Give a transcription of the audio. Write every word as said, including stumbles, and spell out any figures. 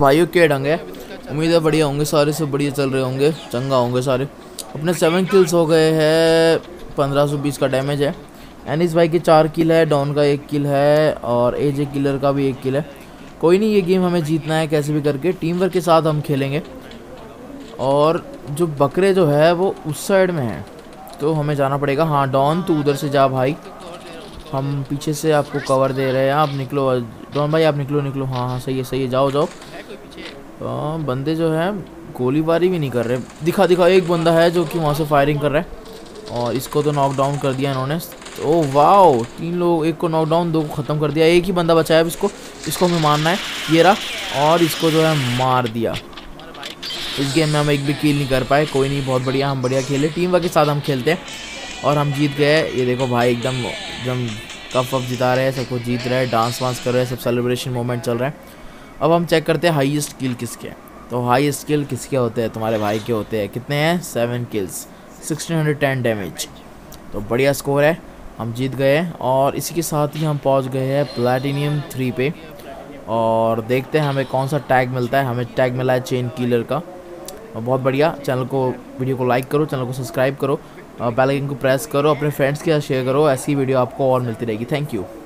भाइयों के ढंग है, उम्मीद है बढ़िया होंगे सारे, सब बढ़िया चल रहे होंगे, चंगा होंगे सारे। अपने सेवन किल्स हो गए हैं, पंद्रह सौ बीस का डैमेज है। एनिस भाई के चार किल है, डॉन का एक किल है और एजे किलर का भी एक किल है। कोई नहीं, ये गेम हमें जीतना है कैसे भी करके, टीम वर्क के साथ हम खेलेंगे। और जो बकरे जो है वो उस साइड में है तो हमें जाना पड़ेगा। हाँ डॉन तू उधर से जा भाई, हम पीछे से आपको कवर दे रहे हैं। आप निकलो डॉन भाई, आप निकलो निकलो। हाँ हाँ सही है सही है, जाओ जाओ। आ, बंदे जो है गोलीबारी भी नहीं कर रहे। दिखा दिखा एक बंदा है जो कि वहाँ से फायरिंग कर रहा है और इसको तो नॉक डाउन कर दिया इन्होंने। ओ वाओ, तीन लोग, एक को नॉक डाउन, दो को ख़त्म कर दिया, एक ही बंदा बचा है। अब इसको इसको हमें मारना है, ये रहा, और इसको जो है मार दिया। इस गेम में हम एक भी किल नहीं कर पाए। कोई नहीं, बहुत बढ़िया, हम बढ़िया खेले, टीम वर्क के साथ हम खेलते हैं और हम जीत गए। ये देखो भाई एकदम एकदम कप वप जिता रहे हैं, सबको जीत रहे हैं, डांस वांस कर रहे हैं, सब सेलिब्रेशन मोमेंट चल रहे हैं। अब हम चेक करते हैं हाईएस्ट किल किसके हैं। तो हाईएस्ट किल किसके होते हैं? तुम्हारे भाई के होते हैं। कितने हैं? Seven kills, sixteen hundred ten damage, तो बढ़िया स्कोर है, हम जीत गए। और इसी के साथ ही हम पहुंच गए हैं प्लैटिनियम थ्री पे और देखते हैं हमें कौन सा टैग मिलता है। हमें टैग मिला है चेन किलर का, बहुत बढ़िया। चैनल को, वीडियो को लाइक करो, चैनल को सब्सक्राइब करो, बेल आइकन को प्रेस करो, अपने फ्रेंड्स के साथ शेयर करो। ऐसी वीडियो आपको और मिलती रहेगी। Thank you.